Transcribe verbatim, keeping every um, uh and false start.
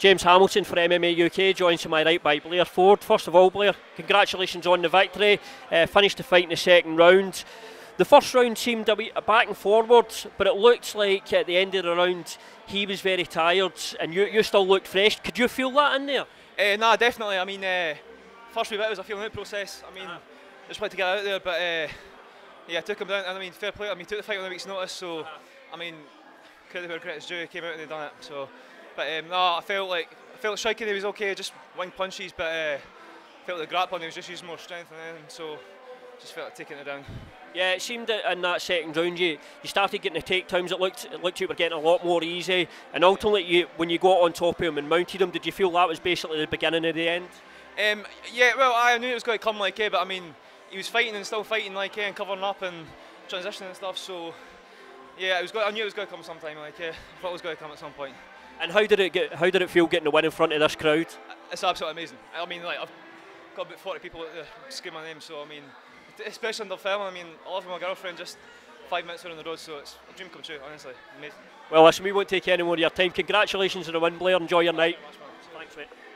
James Hamilton for M M A U K, joined to my right by Blair Ford. First of all, Blair, congratulations on the victory. Uh, finished the fight in the second round. The first round seemed a wee back and forward, but it looked like at the end of the round he was very tired and you, you still looked fresh. Could you feel that in there? Uh, no, definitely. I mean, uh, first wee bit was a feeling out process. I mean, ah. I just wanted to get out there, but uh, yeah, I took him down. And I mean, fair play. I mean, he took the fight on a week's notice, so ah. I mean, credit where credit's due. He came out and he done it. So. But um, no, I felt like I felt striking. He was okay, just wing punches, but uh, felt the grappling. He was just using more strength than anything, so just felt like taking it down. Yeah, it seemed that in that second round you you started getting the takedowns. It looked it looked you were getting a lot more easy, and ultimately you, when you got on top of him and mounted him, did you feel that was basically the beginning of the end? Um, yeah, well, I knew it was going to come like it, but I mean, he was fighting and still fighting like it, and covering up and transitioning and stuff. So yeah, it was going, I knew it was going to come sometime like it. I thought it was going to come at some point. And how did it get? How did it feel getting the win in front of this crowd? It's absolutely amazing. I mean, like I've got about forty people screaming my name, so I mean, especially under film. I mean, I love my girlfriend. Just five minutes out on the road, so it's a dream come true. Honestly, amazing. Well, listen, we won't take any more of your time. Congratulations on the win, Blair. Enjoy your night. Thanks, mate.